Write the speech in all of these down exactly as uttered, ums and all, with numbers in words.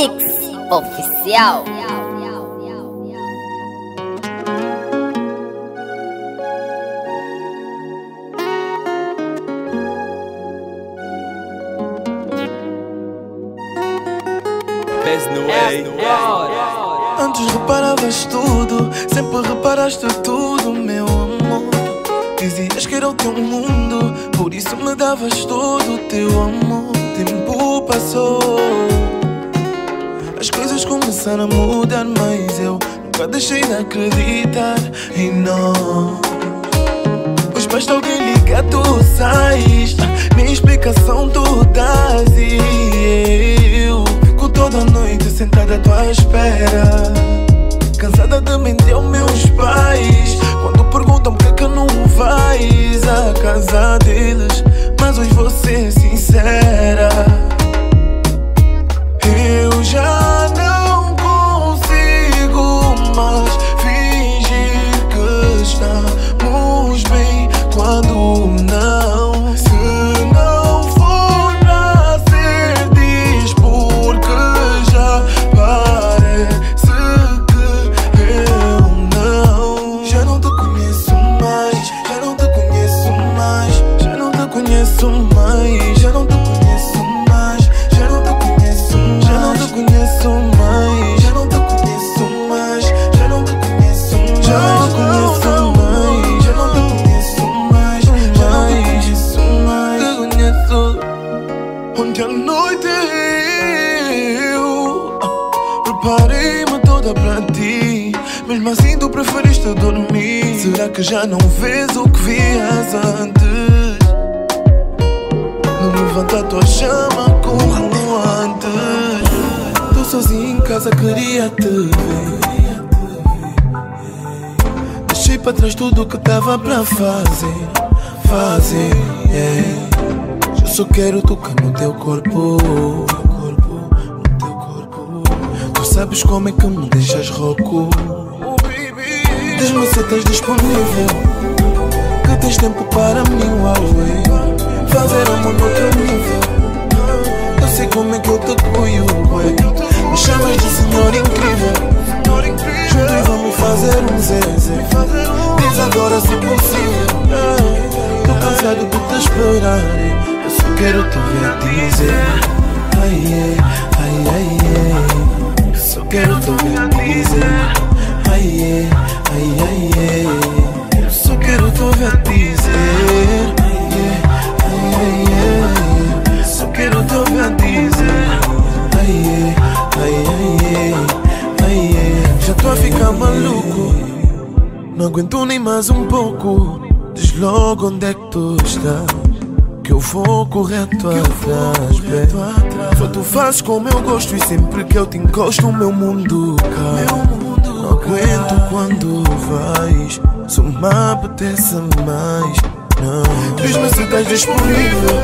Mix Oficial. Antes reparavas tudo, sempre reparaste tudo, meu amor. Dizias que era o teu mundo, por isso me davas todo o teu amor. Tempo passou, as coisas começaram a mudar, mas eu nunca deixei de acreditar em nós. Pois basta alguém ligar, tu sais, nem explicação tu dás, e eu fico toda a noite sentada à tua espera, cansada de mentir aos meus pais quando perguntam por que não vais à casa deles. Mas hoje vou ser sincera, eu já não consigo mais fingir que estamos bem quando não. Se não for a ser, diz porque já parece que eu não. Já não te conheço mais, já não te conheço mais, já não te conheço mais, já não te conheço mais, já não te conheço mais, já não te conheço mais, já não te conheço mais, já não te conheço mais, já não te conheço mais, já não te conheço mais, já não te conheço mais. Ontem à noite eu preparei-me toda para ti, mesmo assim tu preferiste dormir. Será que já não vês o que vias antes? Levanta tua chama como antes. Tô sozinho em casa, queria te ver. Deixei pra trás tudo que tava pra fazer, fazer, yeah. Eu só quero tocar no teu corpo, tu sabes como é que me deixas rouco. Diz-me se estás disponível, que tens tempo para mim, uau, ué. Fazer amor no outro nível, eu sei como é que eu te cuido, ué. Me chamas de senhor incrível, juntos e vamos fazer um zezé. Diz agora se possível, tô cansado de te esperar, eu só quero te ver dizer ai, ai, ai, ai. Só quero te ver dizer ai, ai, ai, ai. Eu só quero te ver dizer só quero te ouvir dizer ai, ai, ai, ai. Já tô a ficar maluco, não aguento nem mais um pouco. Diz logo onde é que tu estás, que eu vou correto atrás. Só tu fazes como eu gosto, e sempre que eu te encosto o meu mundo cai. Não aguento quando vais, só me apetece mais. Diz-me se estás disponível,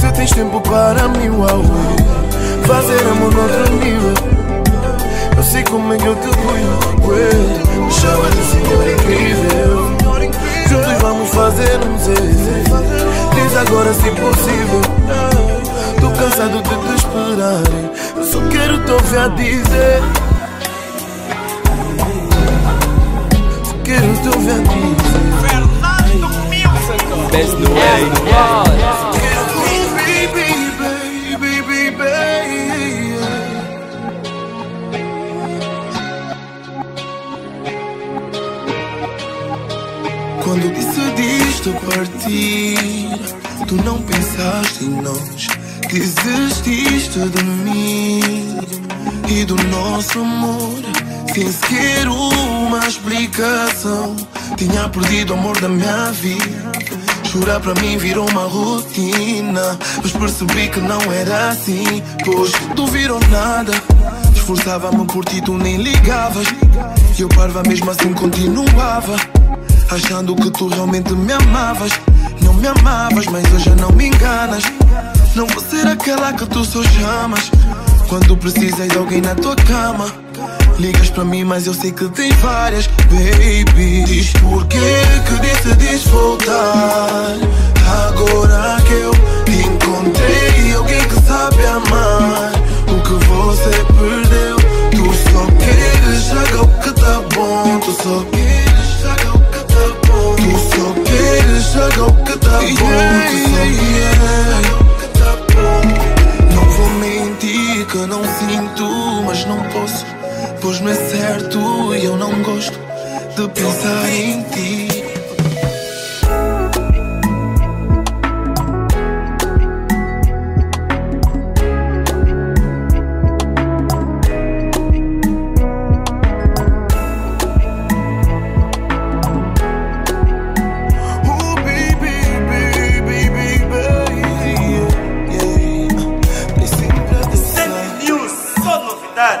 se tens tempo para mim, uau. Fazer amor no outro nível, eu sei como é que eu te cuido. Me chama de senhor incrível, juntos vamos fazer um zezé. Diz agora se possível, tô cansado de te esperar, eu só quero te ouvir a dizer, só quero te ouvir a dizer. That's the way it was. Baby, baby, baby, baby. Quando decidiste partir, tu não pensaste em nós, desististe de mim e do nosso amor, sem sequer uma explicação. Tinha perdido o amor da minha vida, chorar pra mim virou uma rotina, mas percebi que não era assim, pois tu virou nada. Esforçava-me por ti, tu nem ligavas, e eu parva mesmo assim continuava, achando que tu realmente me amavas. Não me amavas, mas hoje não me enganas. Não vou ser aquela que tu só chamas quando precisas de alguém na tua cama. Ligas pra mim, mas eu sei que tem várias. Baby, diz porquê que decidiste voltar, agora que eu te encontrei alguém que sabe amar o que você mas não posso. Pus-me certo e eu não gosto de pensar em ti.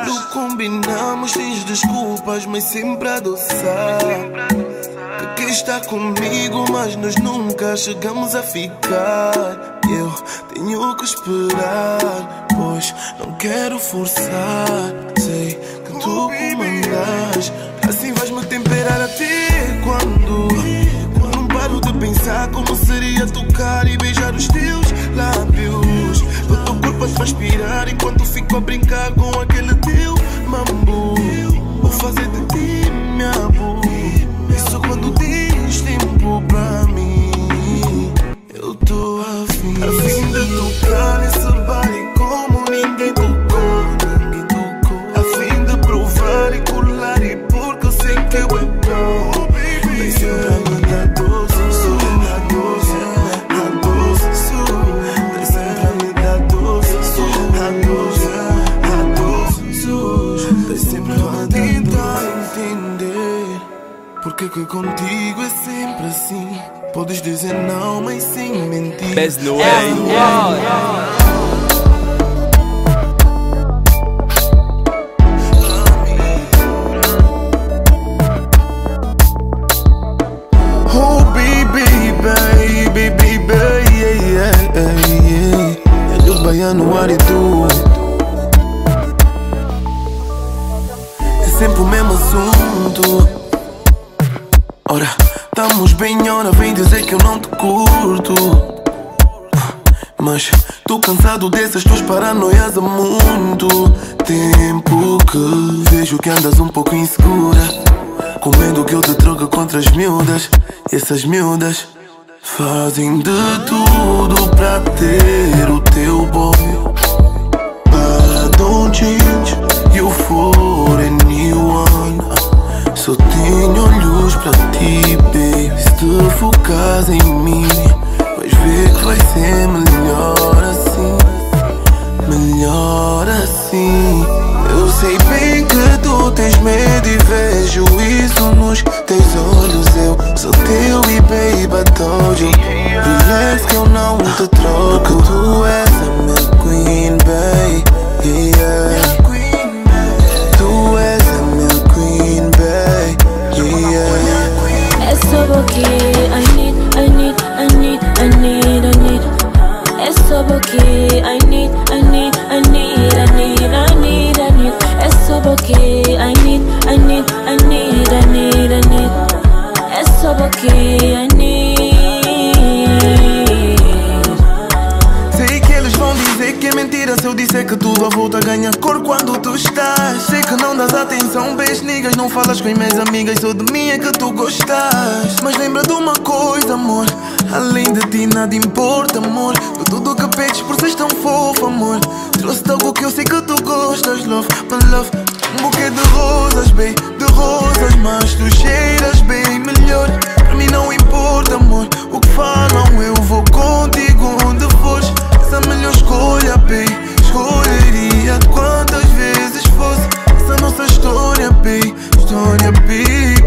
Não combinamos, fiz desculpas, mas sempre a adoçar. Que quem está comigo, mas nós nunca chegamos a ficar. Eu tenho que esperar, pois não quero forçar. Sei que tu comandas, assim vais-me temperar até quando? Quando não paro de pensar como seria tocar e beijar os teus lábios. O teu corpo a transpirar enquanto fico a brincar com aquele teu mambo. Vou fazer de ti, meu amor, isso quando tens tempo pra mim. Eu tô afim, afim de tocar nesse baile como ninguém tocou, ninguém tocou. Afim de provar e colar, e porque eu sei que eu é bom. Vem sempre me dar doce, sou na doce, na doce, sou. Porque que contigo é sempre assim? Podes dizer não, mas sem mentir. Best no way. Oh baby, baby, baby, yeah, yeah, yeah. Eu baiano o ar e tu. É sempre o mesmo assunto. Ora, estamos bem, ora vem dizer que eu não te curto. Mas tô cansado dessas tuas paranoias há muito tempo que vejo que andas um pouco insegura, com medo que eu te troque contra as miúdas. E essas miúdas fazem de tudo pra ter o teu boy. But don't change you for anyone. Só tenho olhos pra ti, baby. Se te focas em mim, vais ver que vai ser melhor assim. Melhor assim. Eu sei bem que tu tens medo e vejo isso nos teus olhos. Eu sou teu e baby, I told you. Relax que eu não te troco. Tu és a minha queen, baby, yeah. It's so okay, I need, I need, I need, I need, I need. It's so okay, I need, I need, I need, I need, I need, I need. It's so okay, I need, I need, I need, I need, I need. It's so okay, I need. Sei que eles vão dizer que é mentira se eu disser que tudo à volta ganha cor quando tu estás. Sei que não dás atenção, beijo. Não falas com as minhas amigas, só de mim é que tu gostas. Mas lembra de uma coisa, amor, além de ti nada importa, amor. De tudo que pedes por seres tão fofo, amor, trouxe-te algo que eu sei que tu gostas. Love, my love, um buquê de rosas, baby, de rosas. Mas tu cheiras bem melhor, pra mim não importa, amor. O que falam, eu vou contigo onde fores. Essa melhor escolha, baby, escolheria quantas vezes fosse. Essa nossa história, baby, história, baby.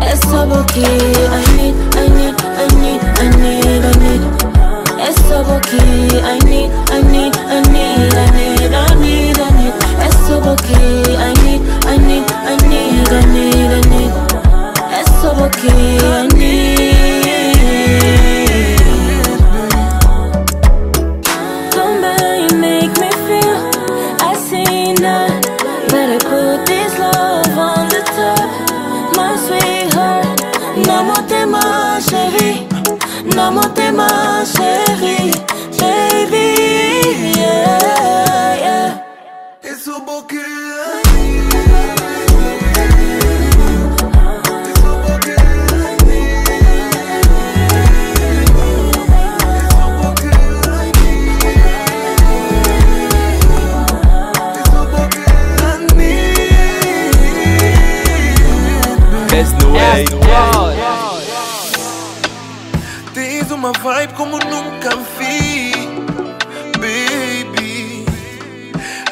It's so okay, I need, I need, I need, I need, I need. It's so okay, I need, I need, I need, I need, I need, I need. It's so okay, I need, I need, I need, I need, I need. It's so okay, I need. Somebody make me feel I see now. Better put this love on the top, my sweetheart. No more tema, chérie. No more tema, chérie. Baby, yeah, yeah. It's so okay. It's so okay. uma vibe como nunca vi, baby.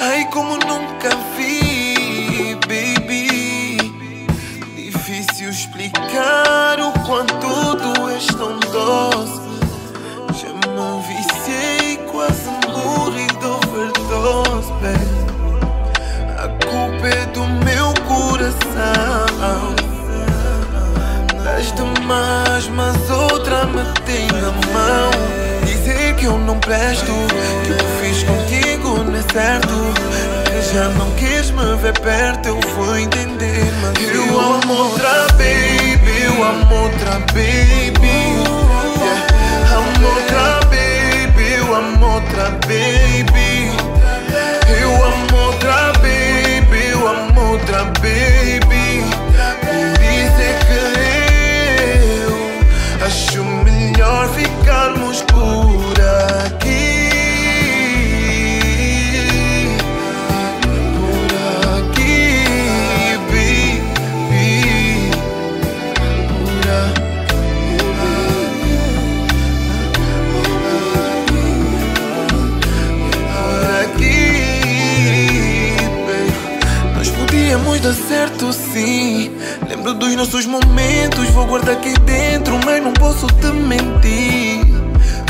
Ai, como nunca vi, baby. Difícil explicar o quanto tu és tão doce. Já me viciei, quase morri de overdose, baby. A culpa é do meu coração. Estás demais, mas outra me tem na mão. Dizer que eu não presto, que o que fiz contigo não é certo, que já não quis me ver perto, eu vou entender. Mas eu, eu amo outra baby, eu amo outra baby, yeah. Amo outra baby, eu amo outra baby. Eu amo outra baby, eu amo outra baby. Dizer que acho melhor ficarmos por aqui, por aqui, baby, por aqui, baby. Nós podíamos dar certo, sim. Lembro dos nossos momentos, vou guardar aqui dentro, mas não posso te mentir.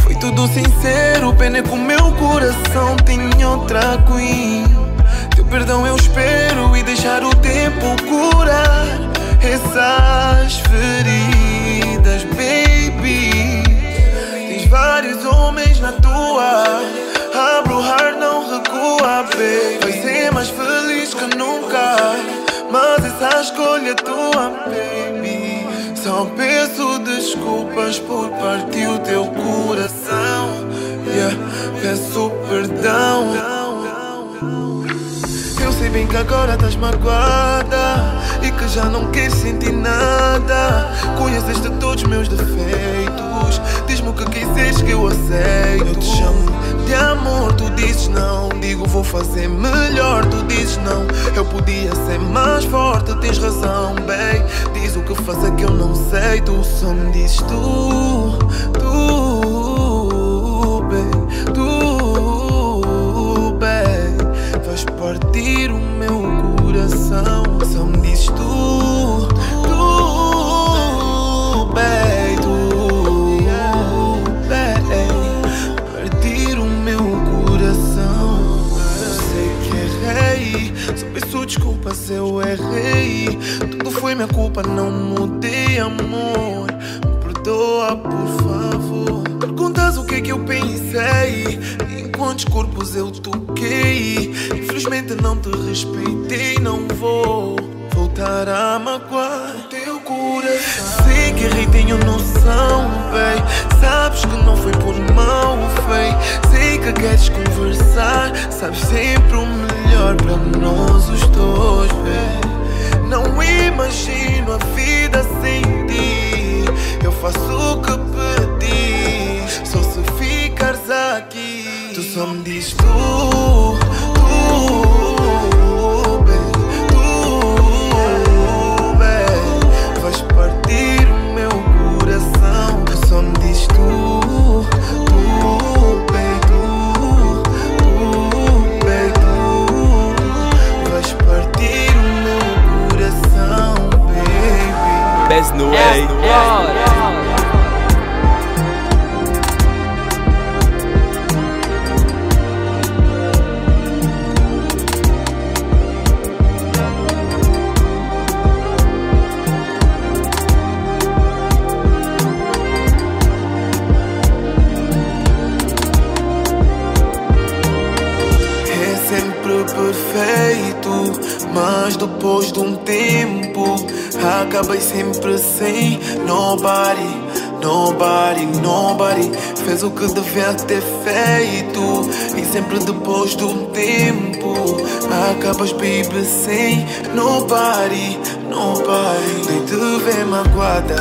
Foi tudo sincero, pena é que o meu coração tem outra queen. Teu perdão eu espero e deixar o tempo curar essas feridas, baby. Tens vários homens na tua, abre o heart, não recua, baby. Vai ser mais feliz que nunca, mas essa escolha é tua, baby. Só peço desculpas por partir o teu coração, yeah. Peço perdão. Eu sei bem que agora estás magoada e que já não queres sentir nada. Conheces de todos os meus defeitos, diz-me o que quiseres que eu aceito. Eu te chamo de amor, tu dizes não. Digo vou fazer melhor, tu dizes não. Eu podia ser mais forte, tens razão, bem. Diz o que fazer que eu não sei. Tu só me dizes tu, tu, bem, tu, bem. Faz partir o meu coração. Só me dizes tu, tu, bem. Desculpa se eu errei, tudo foi minha culpa, não mudei, amor. Me perdoa, por favor. Perguntas o que é que eu pensei, em quantos corpos eu toquei. Infelizmente não te respeitei, não vou voltar a magoar o teu coração. Sei que errei, tenho noção, véi. Sabes que não foi por mal, véi. Sei que queres conversar, sabes sempre o melhor pra nós os dois, baby. Não imagino a vida sem ti. Eu faço o que pedi, só se ficares aqui. Tu só me dizes tu, tu, baby, tu, baby. Faz partir o meu coração. Tu só me dizes tu, tu, baby. Best no way. Best no way. Yeah. É sempre perfeito, mas depois de um tempo acabei sempre sem nobody, nobody, nobody. Fez o que devia ter feito e sempre depois de um tempo acabas, baby, sem nobody, nobody. Nem te ver magoada,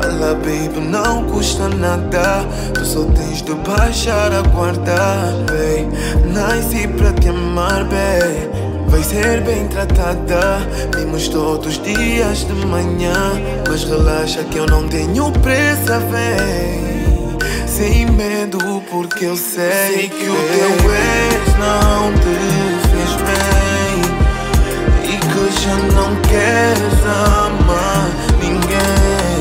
fala, baby, não custa nada. Tu só tens de baixar a guarda, baby. Nasci pra te amar, baby. Vai ser bem tratada, vimos todos os dias de manhã. Mas relaxa que eu não tenho pressa, vem. sem medo, porque eu sei, sei que o teu ex não te fez bem e que já não queres amar ninguém.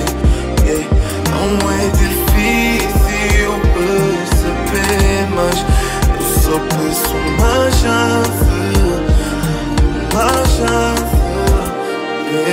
Yeah. Não é difícil perceber, mas eu só peço uma chance, uma chance. Eu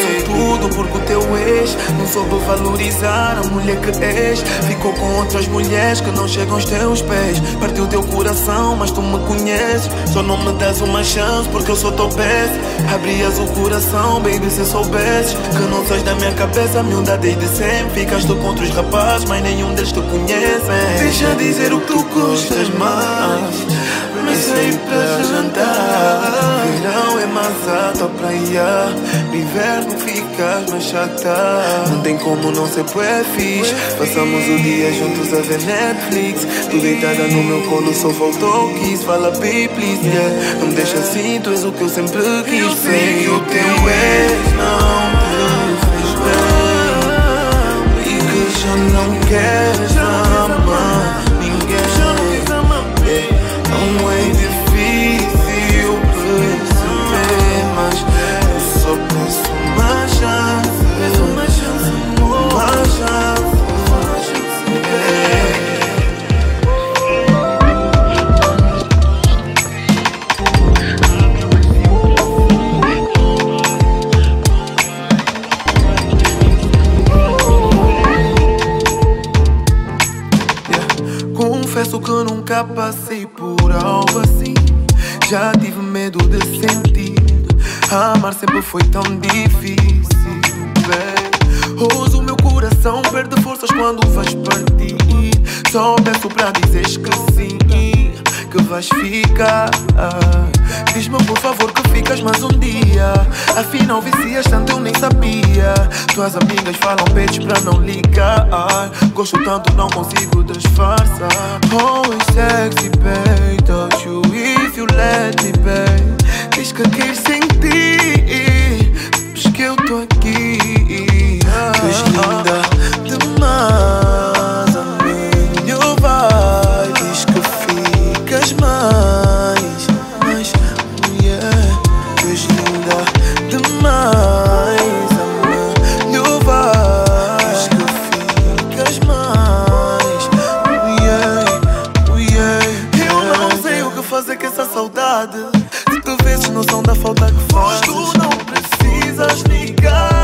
sou tudo porque o teu ex não soube valorizar a mulher que és. Ficou com outras mulheres que não chegam aos teus pés. Partiu teu coração, mas tu me conheces. Só não me das uma chance porque eu só tô péssimo. Abrias o coração, baby, se soubesses que não sais da minha cabeça, miúda, desde sempre. Ficaste contra os rapazes, mas nenhum deles te conhece. Deixa dizer o que tu gostas mais, mas sei pra jantar. Verão é mais alto a praia, no inverno ficas mais chata. Não tem como não ser bué fixe. Passamos o dia juntos a ver Netflix. Tu deitada no meu colo, só faltou kiss. Fala, baby, please, yeah. Não deixa assim, tu és o que eu sempre quis. Eu sei que o teu ex não te fez bem e que já não queres amar ninguém. Yeah. Não é difícil perceber, mas eu só peço uma chance, uma chance, uma chance. Confesso que nunca passei por algo assim, já tive medo de sentir. Amar sempre foi tão difícil, baby. Hoje o meu coração perde forças quando vais partir. Só peço pra dizeres que sim, que vais ficar. Diz-me por favor que ficas mais um dia. Afinal vicias tanto eu nem sabia. Tuas amigas falam peitos pra não ligar. Gosto tanto, não consigo disfarçar. Always sexy, babe, touch you if you let me, babe. Diz que queres sentir, mas que eu tô aqui. Tu és linda demais, a minha vai. Diz que ficas mais, mais, yeah. Tu és linda demais, a minha vai. Diz que ficas mais, yeah, yeah. Eu não sei o que fazer com essa saudade. De tu vezes noção da falta que fazes. Tu não precisas ligar.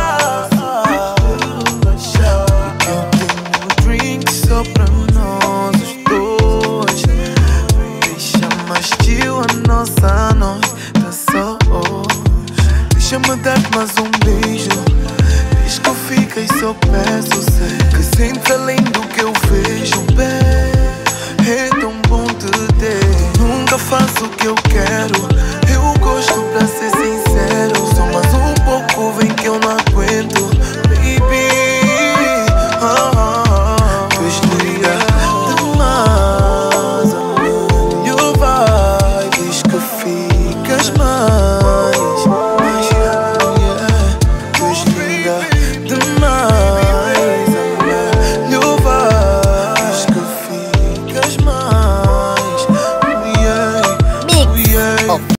Nossa, nós tá só hoje. Deixa-me dar-te mais um beijo. Diz que eu fico e só peço. Sei que sentes além do que eu vejo, bem. É tão bom te ter. Nunca faço o que eu quero. Eu gosto pra ser sincero. Só mais um pouco vem que eu não aguento, baby. Oh, oh. Demais,